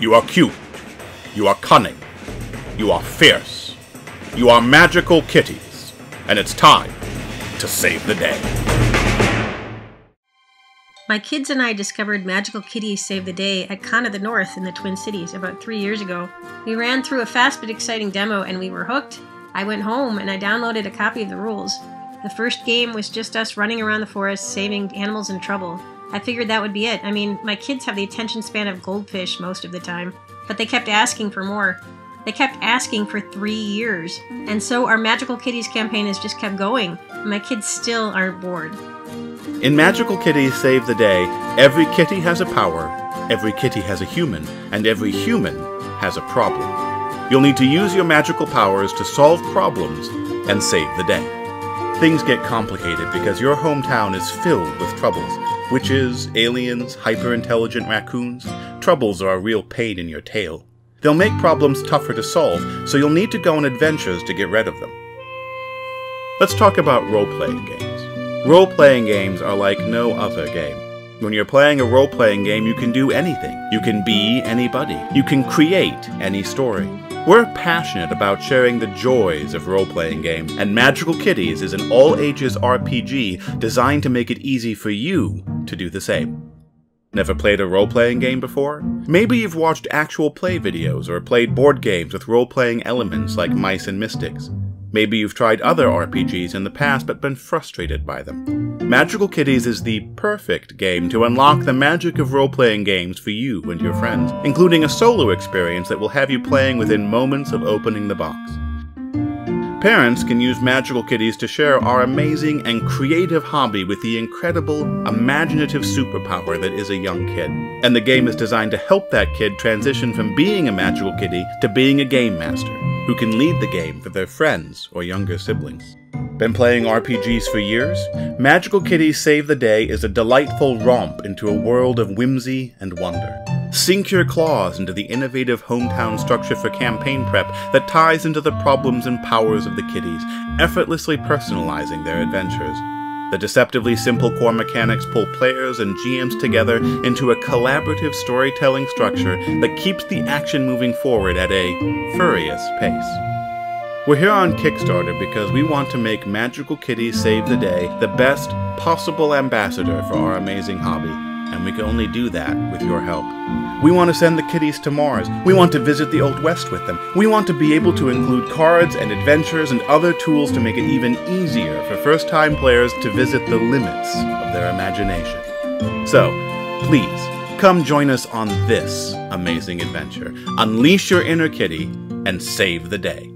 You are cute. You are cunning. You are fierce. You are magical kitties. And it's time to save the day. My kids and I discovered Magical Kitties Save the Day at Khan of the North in the Twin Cities about 3 years ago. We ran through a fast but exciting demo and we were hooked. I went home and I downloaded a copy of the rules. The first game was just us running around the forest, saving animals in trouble. I figured that would be it. I mean, my kids have the attention span of goldfish most of the time, but they kept asking for more. They kept asking for 3 years. And so our Magical Kitties campaign has just kept going. My kids still aren't bored. In Magical Kitties Save the Day, every kitty has a power, every kitty has a human, and every human has a problem. You'll need to use your magical powers to solve problems and save the day. Things get complicated because your hometown is filled with troubles. Witches, aliens, hyper-intelligent raccoons. Troubles are a real pain in your tail. They'll make problems tougher to solve, so you'll need to go on adventures to get rid of them. Let's talk about role-playing games. Role-playing games are like no other game. When you're playing a role-playing game, you can do anything. You can be anybody. You can create any story. We're passionate about sharing the joys of role-playing games, and Magical Kitties is an all-ages RPG designed to make it easy for you to do the same. Never played a role-playing game before? Maybe you've watched actual play videos or played board games with role-playing elements like Mice and Mystics. Maybe you've tried other RPGs in the past but been frustrated by them. Magical Kitties is the perfect game to unlock the magic of role-playing games for you and your friends, including a solo experience that will have you playing within moments of opening the box. Parents can use Magical Kitties to share our amazing and creative hobby with the incredible, imaginative superpower that is a young kid. And the game is designed to help that kid transition from being a magical kitty to being a game master, who can lead the game for their friends or younger siblings. Been playing RPGs for years? Magical Kitties Save the Day is a delightful romp into a world of whimsy and wonder. Sink your claws into the innovative hometown structure for campaign prep that ties into the problems and powers of the kitties, effortlessly personalizing their adventures. The deceptively simple core mechanics pull players and GMs together into a collaborative storytelling structure that keeps the action moving forward at a furious pace. We're here on Kickstarter because we want to make Magical Kitties Save the Day the best possible ambassador for our amazing hobby, and we can only do that with your help. We want to send the kitties to Mars. We want to visit the Old West with them. We want to be able to include cards and adventures and other tools to make it even easier for first-time players to visit the limits of their imagination. So, please, come join us on this amazing adventure. Unleash your inner kitty and save the day.